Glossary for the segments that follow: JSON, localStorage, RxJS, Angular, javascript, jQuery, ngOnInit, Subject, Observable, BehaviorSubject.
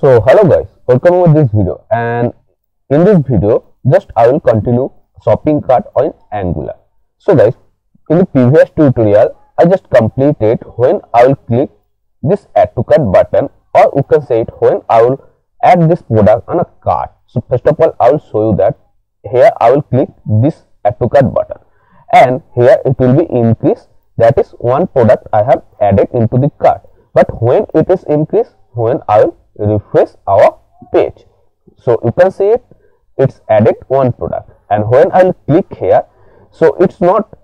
So hello guys, welcome over this video, and in this video just I will continue shopping cart on Angular. So guys, in the previous tutorial I just completed when I will click this add to cart button, or you can say it when I will add this product on a cart. So first of all I will show you that here I will click this add to cart button, and here it will be increased, that is one product I have added into the cart. But when it is increased, when I will refresh our page, so you can see it's added one product. And when I will click here, so it's not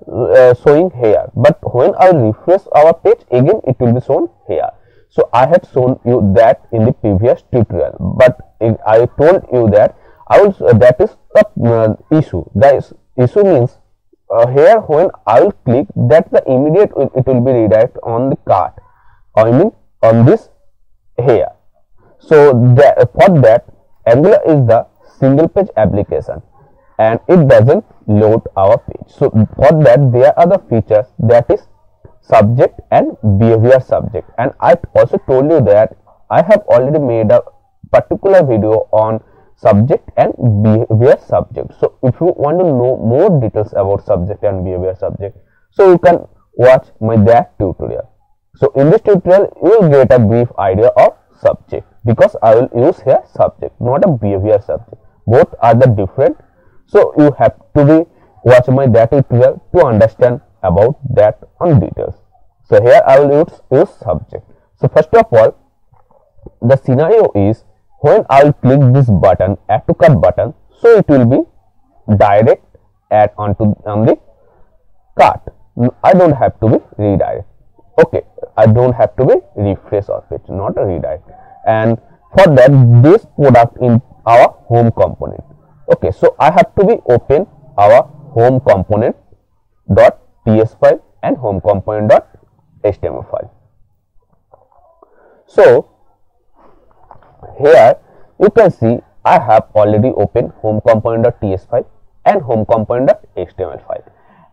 showing here, but when I will refresh our page again it will be shown here. So I had shown you that in the previous tutorial, but I told you that I will that is the issue. That issue means here when I will click that the immediate it will be redirected on the cart, I mean on this here. So for that Angular is the single page application and it doesn't load our page. So for that there are the features, that is subject and behavior subject. And I also told you that I have already made a particular video on subject and behavior subject. So if you want to know more details about subject and behavior subject, so you can watch my that tutorial. So in this tutorial you will get a brief idea of subject, because I will use here subject, not a behavior subject. Both are the different, so you have to be watch my that tutorial to understand about that on details. So here I will use subject. So first of all the scenario is when I will click this button, add to cart button, so it will be direct add on the cart. I don't have to be redirect. Okay, I don't have to be refresh or page, not a redirect. And for that this product in our home component. Okay, so I have to be open our home component dot ts file and home component dot html file. So here you can see I have already opened home component.ts file and home component.html file,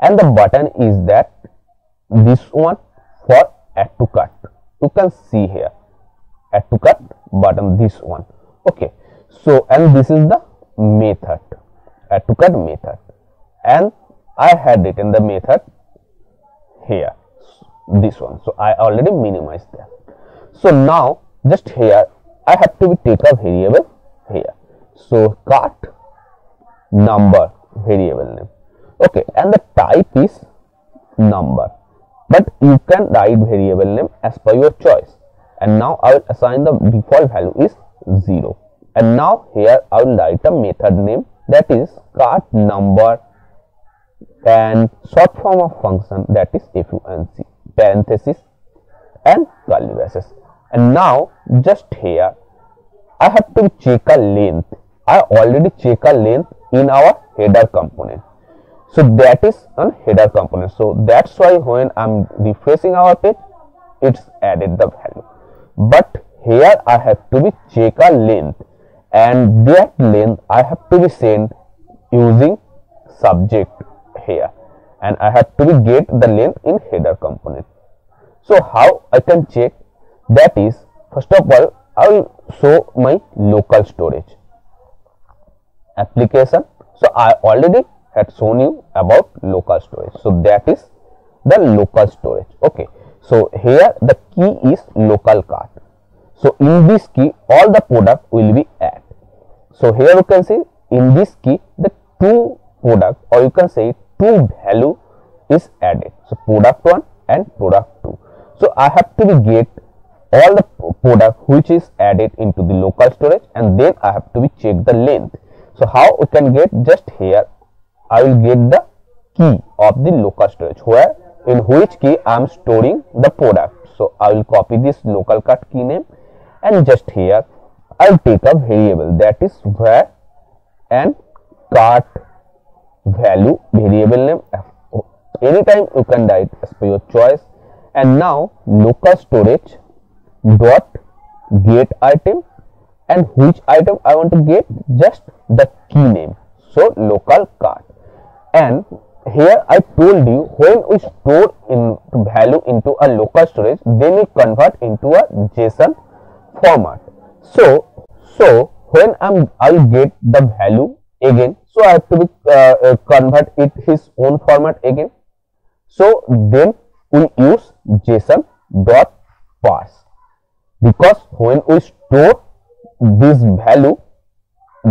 and the button is that this one for add to cart. You can see here add to cart button, this one. Okay, so and this is the method add to cart method, and I had written the method here, this one. So I already minimized that. So now just here I have to take a variable here, so cart number variable name. Okay, and the type is number, but you can write variable name as per your choice. And now I will assign the default value is 0. And now here I will write a method name, that is cart number, and short form of function, that is func, parenthesis and curly braces. And now just here I have to check a length. I already check a length in our header component, so that is on header component. So that's why when I'm refreshing our page it's added the value, but here I have to be check a length, and that length I have to be sent using subject here, and I have to be get the length in header component. So how I can check? That is, first of all I will show my local storage application. So I already had shown you about local storage, so that is the local storage. Okay, so here the key is local cart, so in this key all the product will be added. So here you can see in this key the two product, or you can say two value is added, so product 1 and product 2. So I have to be get all the product which is added into the local storage, and then I have to be check the length. So how we can get? Just here I will get the key of the local storage, where in which key I am storing the product. So I will copy this local cart key name, and just here I will take a variable, that is var, and cart value variable name. Anytime you can write as per your choice. And now local storage dot get item, and which item I want to get? Just the key name, so local cart. And here I told you when we store in value into a local storage, then we convert into a JSON format. So when I'll get the value again, so I have to be, convert it his own format again. So then we use JSON dot parse, because when we store this value,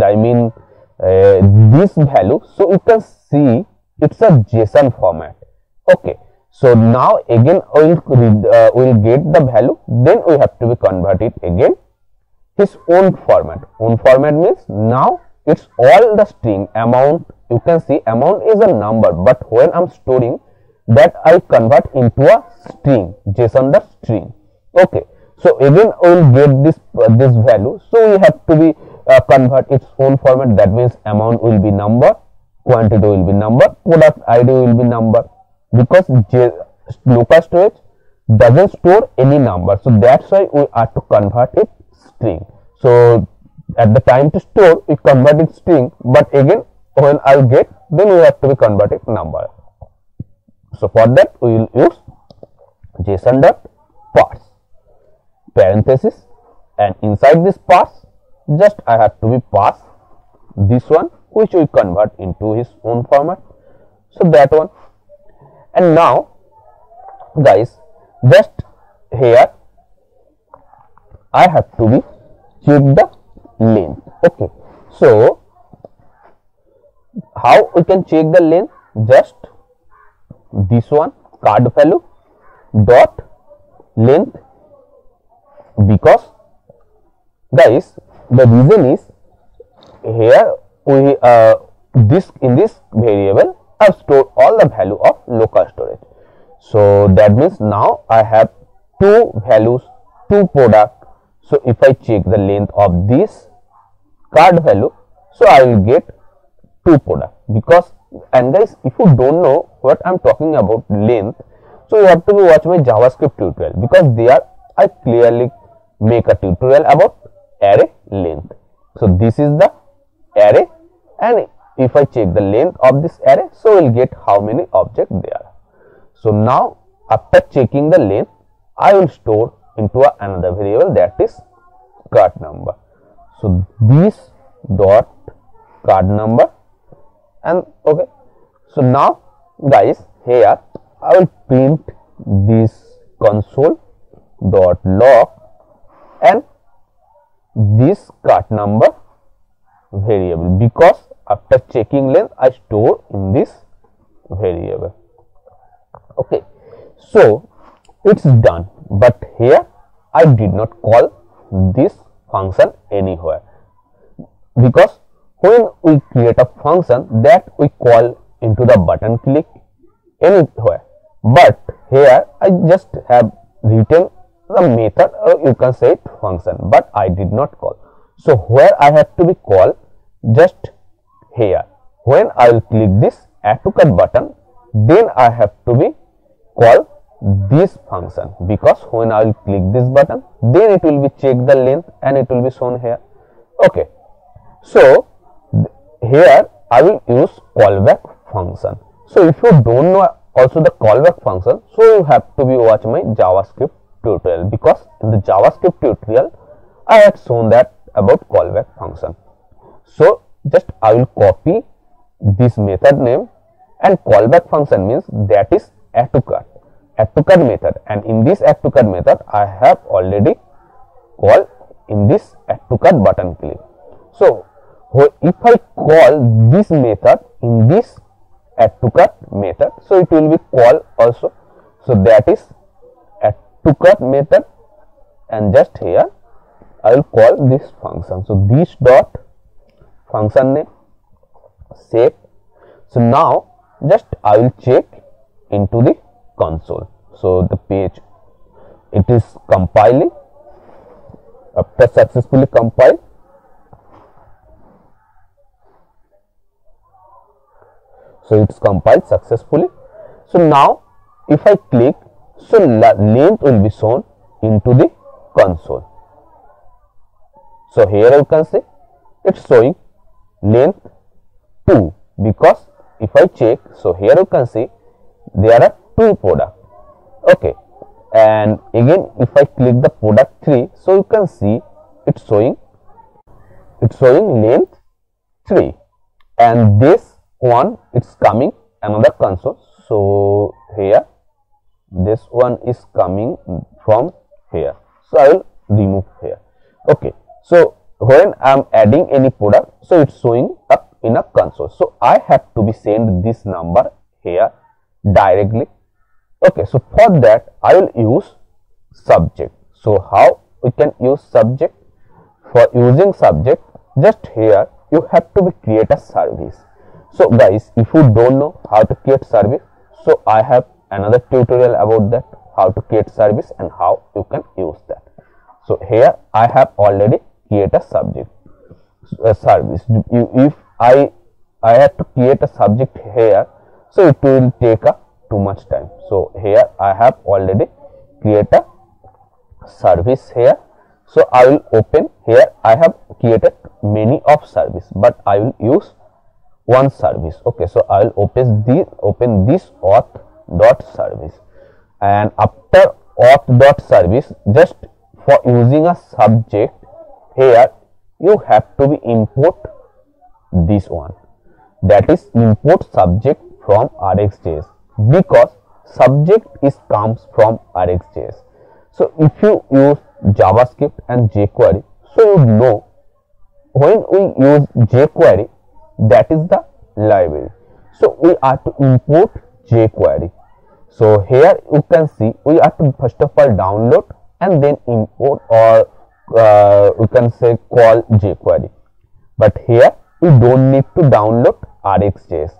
I mean this value, so you can see it's a JSON format. Okay. So now again we'll get the value, then we have to be convert it again his own format. Own format means now it's all the string amount. You can see amount is a number, but when I'm storing that I convert into a string, JSON the string. Okay. So again we'll get this value. So we have to be convert its own format. That means amount will be number, quantity will be number, product ID will be number. Because localStorage doesn't store any number, so that's why we have to convert it string. So at the time to store, we convert it string, but again when I'll get, then we have to be converted number. So for that we will use JSON dot parse, parenthesis, and inside this parse, just I have to be parse this one which we convert into his own format. So that one. And now guys, just here I have to be check the length. Okay, so how we can check the length? Just this one card value dot length, because guys the reason is here we this in this variable I have stored all the value of local storage. So that means now I have two values, two product. So if I check the length of this card value, so I will get two product. Because, and guys, if you don't know what I'm talking about length, so you have to watch my JavaScript tutorial, because there I clearly make a tutorial about array length. So this is the array, and if I check the length of this array, so we'll get how many objects there are. So now after checking the length, I will store into another variable, that is card number. So this dot card number, and okay. So now guys, here I will print this console dot log and this card number variable, because after checking length I store in this variable. Okay, so it's done, but here I did not call this function anywhere, because when we create a function that we call into the button click anywhere, but here I just have written the method, or you can say it function, but I did not call. So where I have to be called, just here when I will click this add to cart button, then I have to be call this function, because when I will click this button, then it will be check the length and it will be shown here. Okay, so here I will use callback function. So if you don't know also the callback function, so you have to be watch my JavaScript tutorial, because in the JavaScript tutorial I had shown that about callback function. So just I will copy this method name, and callback function means that is add to cart method, and in this add to cart method I have already called in this add to cart button click. So if I call this method in this add to cart method, so it will be called also. So that is add to cart method, and just here I will call this function. So this dot function name save. So now just I will check into the console. So the page it is compiling. After successfully compile, so it's compiled successfully. So now if I click, so length will be shown into the console. So here you can see it's showing length 2, because if I check, so here you can see there are two products. Okay, and again if I click the product 3, so you can see it's showing length 3, and this one it's coming another console. So here this one is coming from here, so I will remove here. Okay, so when I am adding any product, so it's showing up in a console, so I have to be send this number here directly. Okay, so for that I will use subject. So how we can use subject? For using subject, just here you have to be create a service. So guys, if you don't know how to create service, so I have another tutorial about that, how to create service and how you can use that. So here I have already create a subject, a service. If I have to create a subject here, so it will take too much time. So here I have already create a service here. So I will open here. I have created many of service, but I will use one service. Okay, so I will open this auth.service, and after auth.service, just for using a subject here you have to be import this one, that is import subject from RxJS, because subject is comes from RxJS. So if you use JavaScript and jQuery, so you know when we use jQuery, that is the library, so we are to import jQuery. So here you can see we are to first of all download and then import, or we can say call jQuery. But here we don't need to download RxJS.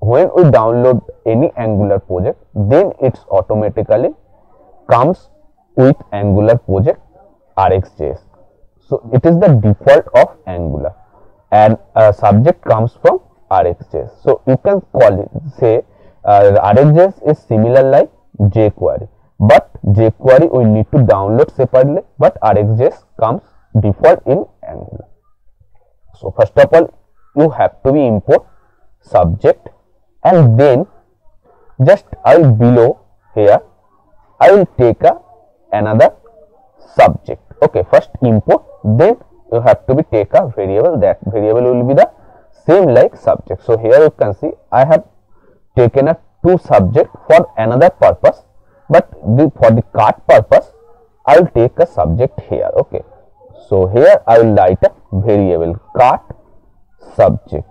When we download any Angular project, then it's automatically comes with Angular project RxJS. So it is the default of Angular, and subject comes from RxJS. So you can call it, say RxJS is similar like jQuery, but jQuery we need to download separately, but RxJS comes default in Angular. So first of all you have to import subject, and then just below here I will take another subject. Okay, first import, then you have to be take a variable, that variable will be the same like subject. So here you can see I have taken a two subject for another purpose, but for the cart purpose I will take a subject here. Okay, so here I will write a variable cart subject,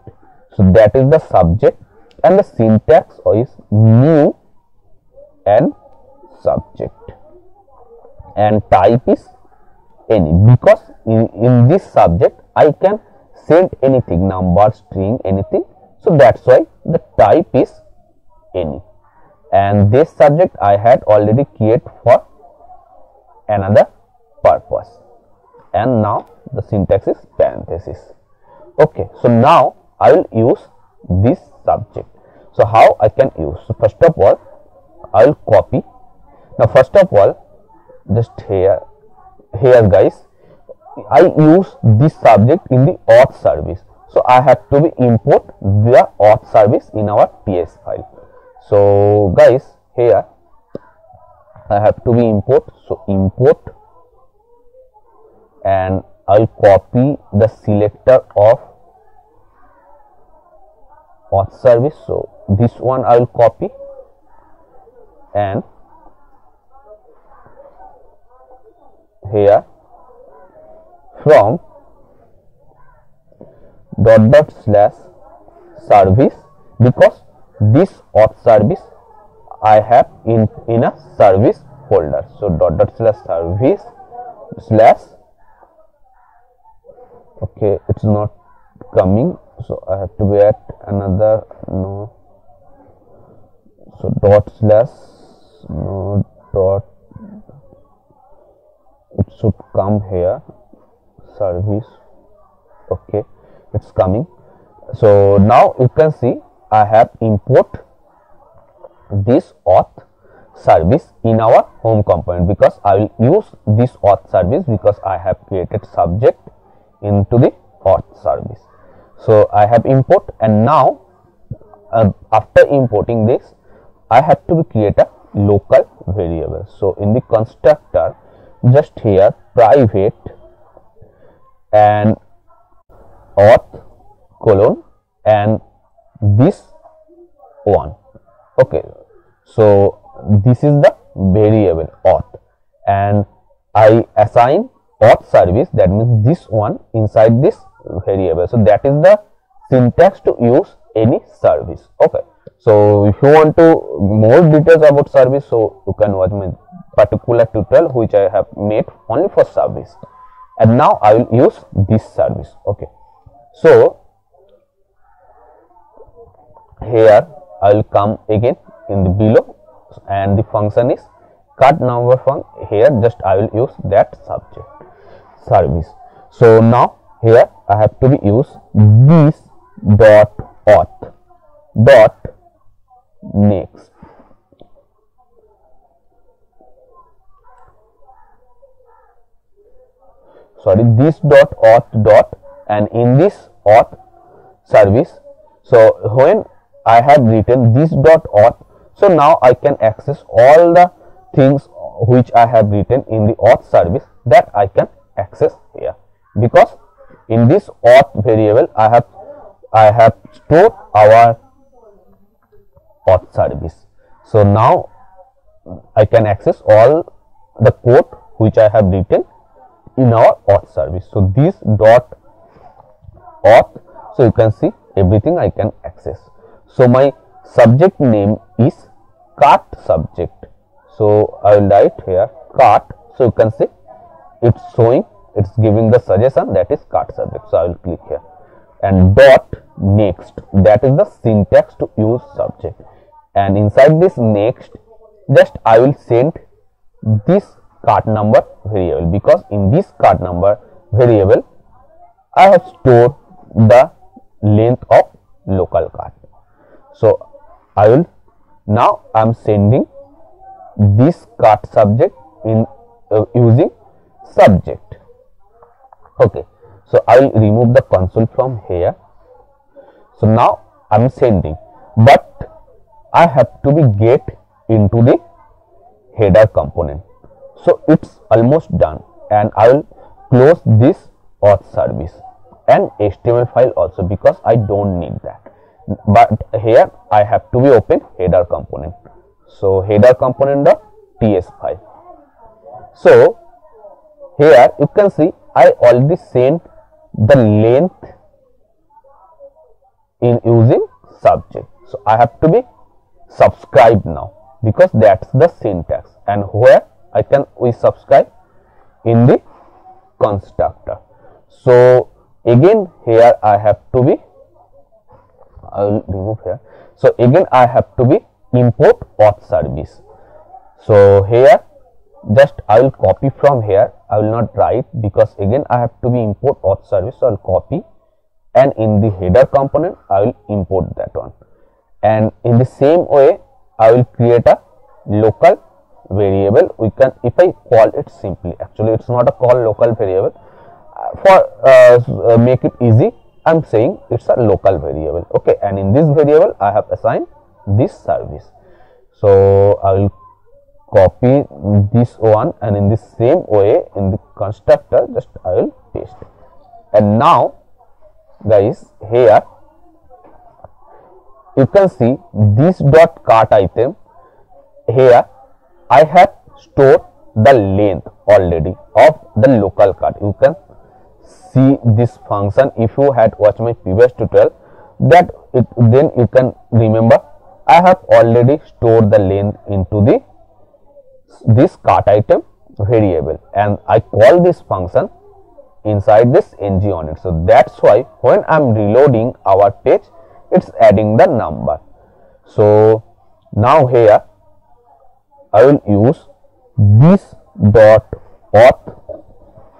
so that is the subject, and the syntax is new and subject, and type is any, because in this subject I can send anything, number, string, anything, so that's why the type is any. And this subject I had already created for another purpose, and now the syntax is parenthesis. Okay, so now I will use this subject. So how I can use? So first of all I will copy. Now first of all, just here guys, I use this subject in the auth service, so I have to be import the auth service in our PS file. So guys, here I have to be import, so import, and I'll copy the selector of auth service. So this one I'll copy, and here from ../service, because this auth service I have in a service folder. So ../service/, okay, it's not coming, so I have to add another, no, so ../, no .. it should come here, service. Okay, it's coming. So now you can see I have import this auth service in our home component, because I will use this auth service because I have created subject into the auth service. So I have import, and now after importing this I have to create a local variable. So in the constructor, just here private and auth colon and this one. Okay, so this is the variable auth, and I assign auth service, that means this one, inside this variable. So that is the syntax to use any service. Okay, so if you want to more details about service, so you can watch my particular tutorial which I have made only for service. And now I will use this service. Okay, so here I will come again in the below, and the function is cut number function. Here just I will use that subject service. So now here I have to use this dot auth dot next. Sorry, this dot auth dot, and in this auth service. So when I have written this dot auth, so now I can access all the things which I have written in the auth service, that I can access here, because in this auth variable I have stored our auth service. So now I can access all the code which I have written in our auth service. So this dot auth, so you can see everything I can access. So my subject name is cart subject. So I will write here cart. So you can see it's showing, it's giving the suggestion that is cart subject. So I will click here and dot next. That is the syntax to use subject. And inside this next, just I will send this cart number variable, because in this cart number variable I have stored the length of local cart. So I will now I'm sending this cart subject in using subject. Okay, so I will remove the console from here. So now I'm sending, but I have to be get into the header component. So it's almost done, and I will close this auth service and HTML file also, because I don't need that. But here I have to be open header component. So header component the ts file. So here you can see I already sent the length in using subject. So I have to be subscribed now, because that's the syntax, and where I can we subscribe in the constructor. So again here I have to be I will remove here. So again I have to be import auth service. So here just I will copy from here. I will not write, because again I have to be import auth service. So I will copy, and in the header component I will import that one. And in the same way I will create a local variable. We can, if I call it simply, actually it's not a call local variable. For make it easy, I'm saying it's a local variable. Okay, and in this variable I have assigned this service. So I will copy this one, and in the same way in the constructor just I will paste. And now guys, here you can see this dot cart item. Here I have stored the length already of the local cart. You can see this function if you had watched my previous tutorial, that it then you can remember I have already stored the length into the this cart item variable, and I call this function inside this ngOnInit. So that's why when I'm reloading our page, it's adding the number. So now here I will use this dot auth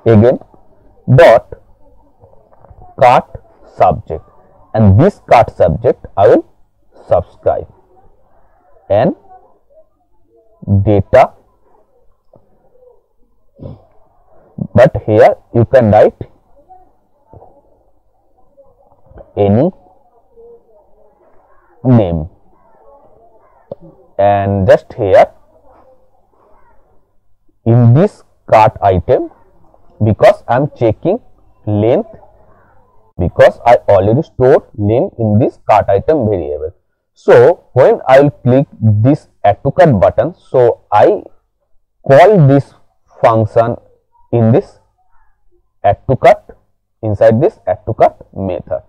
again dot cart subject, and this cart subject I will subscribe, and data, but here you can write any name, and just here in this cart item, because I am checking length because I already stored length in this cart item variable. So when I will click this add to cart button, so I call this function in this add to cart, inside this add to cart method.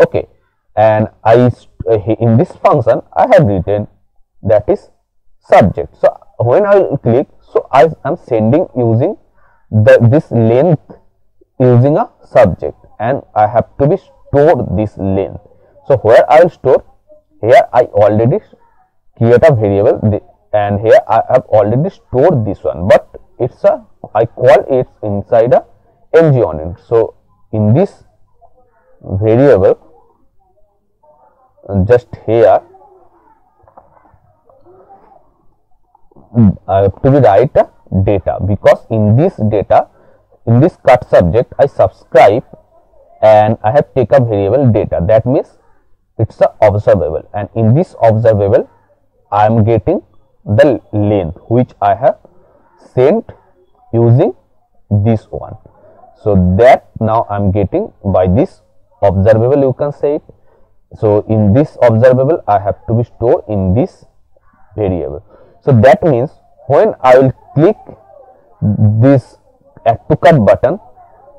Okay, and in this function I have written that is subject. So when I will click, so I am sending using this length using a subject, and I have to be stored this length. So where I will store, here I already create a variable and here I have already stored this one, but it's a, I call it inside a ngOnInit. So in this variable, just here I have to write data, because in this data, in this cart subject I subscribe and I have take a variable data, that means it's a observable, and in this observable I am getting the length which I have sent using this one. So that now I am getting by this observable, you can say it. So in this observable I have to be stored in this variable. So that means when I will click this add to cart button,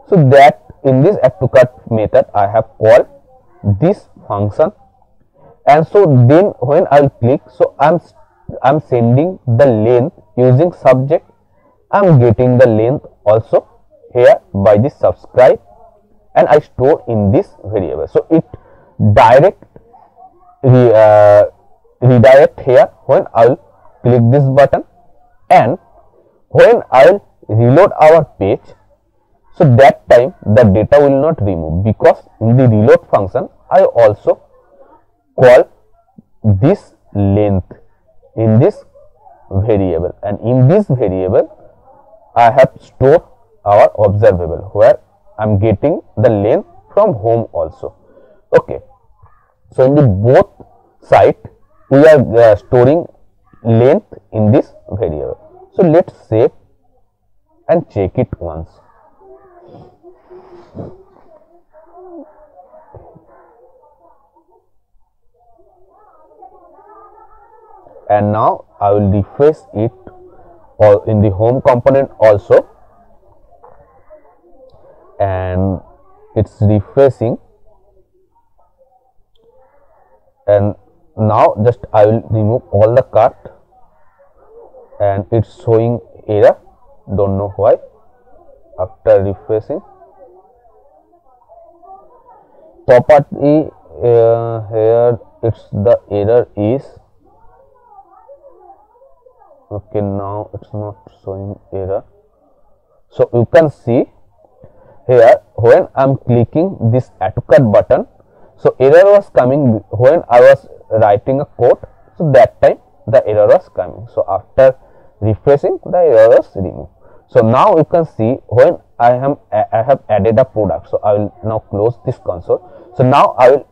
so that in this add to cart method I have called this function, and so then when I will click, so I am sending the length using subject. I am getting the length also here by this subscribe, and I store in this variable. So it redirect here when I will click this button, and when I will reload our page, so that time the data will not remove, because in the reload function I also call this length in this variable, and in this variable I have stored our observable where I am getting the length from home also. Okay, so in the both side we are storing length in this variable. So let's save and check it once. And now I will refresh it all in the home component also, and it's refreshing. And now just I will remove all the cart, and it's showing error, don't know why, after refreshing. Property here it's the error is okay, now it's not showing error. So you can see here when I'm clicking this add to cart button, so error was coming when I was writing a code. So that time the error was coming. So after refreshing, the error was removed. So now you can see when I have added a product. So I will now close this console. So now I will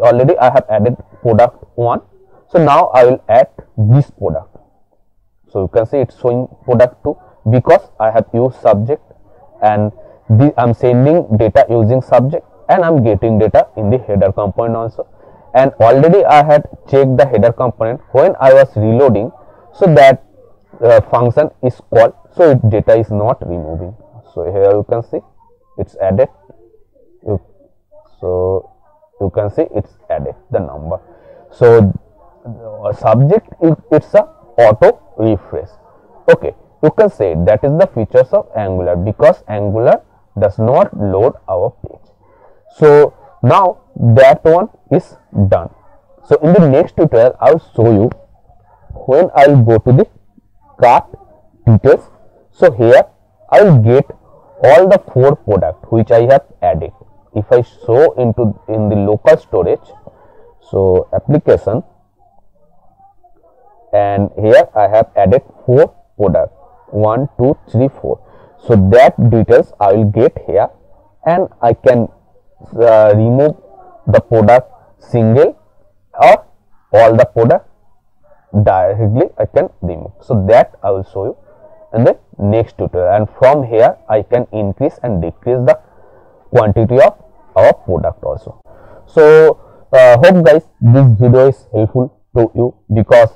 already I have added product 1. So now I will add this product. So you can see it's showing product 2 because I have used subject, and I'm sending data using subject, and I'm getting data in the header component also. And already I had checked the header component when I was reloading, so that function is called, so data is not removing. So here you can see it's added, so you can see it's added the number. So subject, it's a auto refresh. Okay, you can say that is the features of Angular, because Angular does not load our page. So now that one is done. So in the next tutorial I will show you when I will go to the cart details. So here I will get all the 4 products which I have added. If I show in the local storage, so application, and here I have added 4 products, 1, 2, 3, 4. So that details I will get here, and I can remove the product single or all the product directly I can remove. So that I will show you in the next tutorial, and from here I can increase and decrease the quantity of our product also. So hope guys this video is helpful to you, because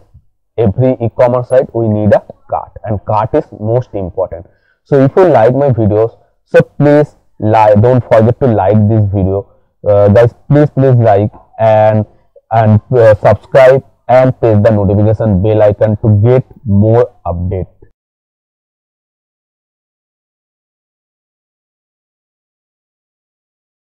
every e-commerce site we need a cart, and cart is most important. So if you like my videos, so please like, don't forget to like this video, guys. Please like and subscribe and press the notification bell icon to get more updates.